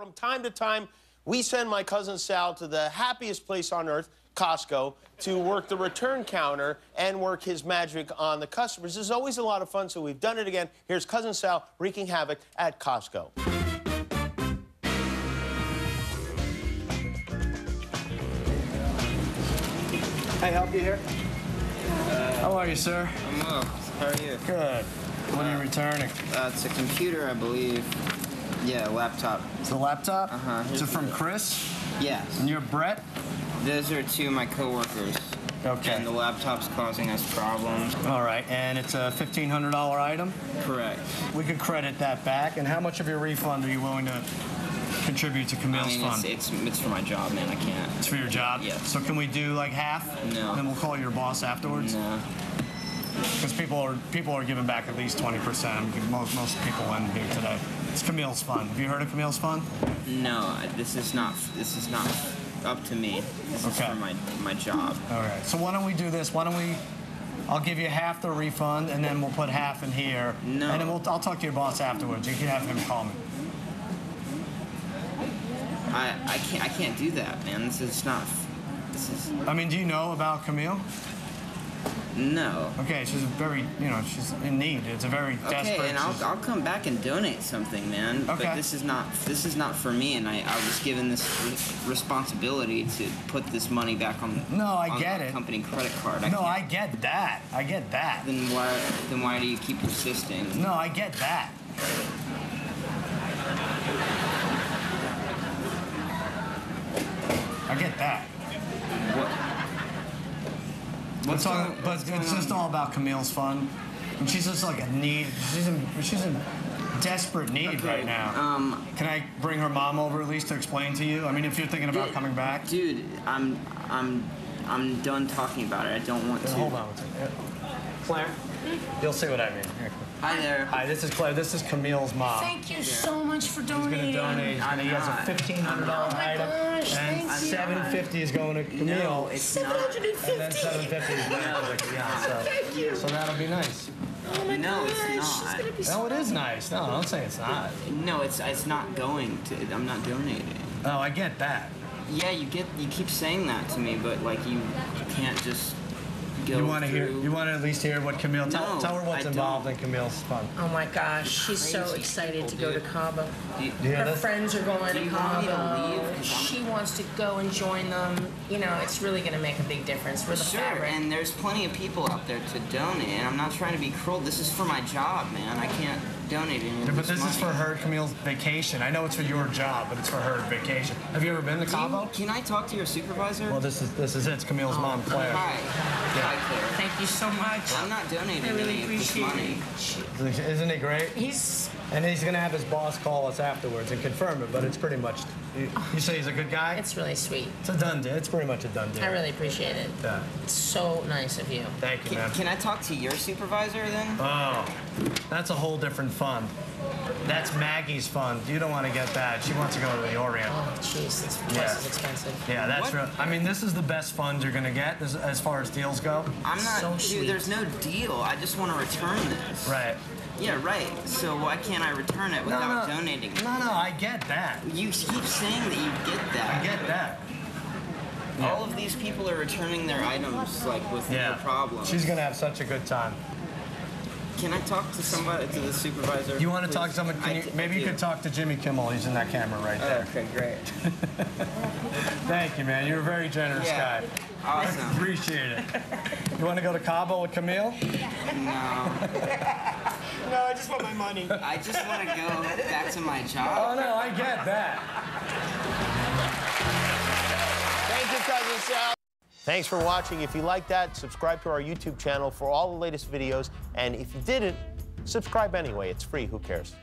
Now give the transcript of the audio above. From time to time, we send my cousin Sal to the happiest place on earth, Costco, to work the return counter and work his magic on the customers. This is always a lot of fun, so we've done it again. Here's Cousin Sal wreaking havoc at Costco. Can I help you here? How are you, sir? I'm well. How are you? Good. What are you returning? It's a computer, I believe. Yeah, a laptop. It's a laptop? Uh-huh. Is it from Chris? Yes. And you're Brett? Those are two of my coworkers. Okay. And the laptop's causing us problems. All right, and it's a $1,500 item? Correct. We could credit that back. And how much of your refund are you willing to contribute to Camille's fund? It's for my job, man. I can't. It's for your job? Yeah. So can we do like half? No. And then we'll call your boss afterwards? No. Because people are giving back at least 20%. Most people in here today. It's Camille's fund. Have you heard of Camille's fund? No, this is not up to me. This is for my job. All right. So why don't we do this? Why don't we? I'll give you half the refund, and then we'll put half in here. No. And then I'll talk to your boss afterwards. You can have him call me. I can't do that, man. This is. I mean, do you know about Camille? No. Okay, she's very, she's in need. It's a very desperate. Okay, and I'll come back and donate something, man. Okay. But this is not for me, and I was given this responsibility to put this money back on. No, I get it. Company credit card. No, I get that. I get that. Then why do you keep persisting? No, I get that. I get that. What? But it's just all about Camille's fund. And she's just like a need. She's in desperate need right now. Can I bring her mom over at least to explain to you? I mean, if you're thinking about coming back. Dude, I'm done talking about it. I don't want to. Hold on one second. Claire, you'll see what I mean. Here. Hi there. Hi, this is Claire. This is Camille's mom. Thank you so much for donating. He's going to donate. He has a $1,500 item. Gosh, and $750 is going to Camille. No, it's $750. And then $750 is going to Camille. Thank you. So that'll be nice. Oh my gosh. It's not. She's so it is nice. No, don't say it's not. No, it's not going to. I'm not donating. Oh, I get that. Yeah, you keep saying that to me, but like you can't just. You want to at least hear what Camille... tell her what's involved in Camille's fund. Oh, my gosh. She's so excited to go to Cabo. Her friends are going to Cabo. She wants to go and join them. You know, it's really going to make a big difference for the fabric. And there's plenty of people out there to donate. And I'm not trying to be cruel. This is for my job, man. I can't donate any of this. But this is for her, Camille's vacation. I know it's for your job, but it's for her vacation. Have you ever been to Cabo? Can I talk to your supervisor? Well, this is it. It's Camille's mom, Claire. Hi. Yeah. Thank you so much. I'm not donating any of this money. Isn't it great? He's going to have his boss call us afterwards and confirm it, but it's pretty much... You say he's a good guy? It's really sweet. It's a done deal. It's pretty much a done deal. I really appreciate it. Yeah. It's so nice of you. Thank you, ma'am. Can I talk to your supervisor, then? Oh, that's a whole different fund. That's Maggie's fund. You don't want to get that. She wants to go to the Orient. Oh, jeez. This place is expensive. Yeah, that's real. I mean, this is the best fund you're going to get as far as deals go. I'm not... So sweet. Dude, there's no deal. I just want to return this. Right. Yeah, right. So why can't I return it without donating? No, I get that. You keep saying that you get that. I get that. Yeah. All of these people are returning their items, like, with no problem. She's going to have such a good time. Can I talk to somebody, to the supervisor? You want to talk to someone? Maybe you could talk to Jimmy Kimmel. He's in that camera right there. Okay, great. Thank you, man. You're a very generous guy. Awesome. I appreciate it. You want to go to Cabo with Camille? No. No, I just want my money. I just want to go back to my job. Oh, no, I get that. Thank you, Cousin Sal. Thanks for watching. If you like that, subscribe to our YouTube channel for all the latest videos. And if you didn't, subscribe anyway. It's free. Who cares?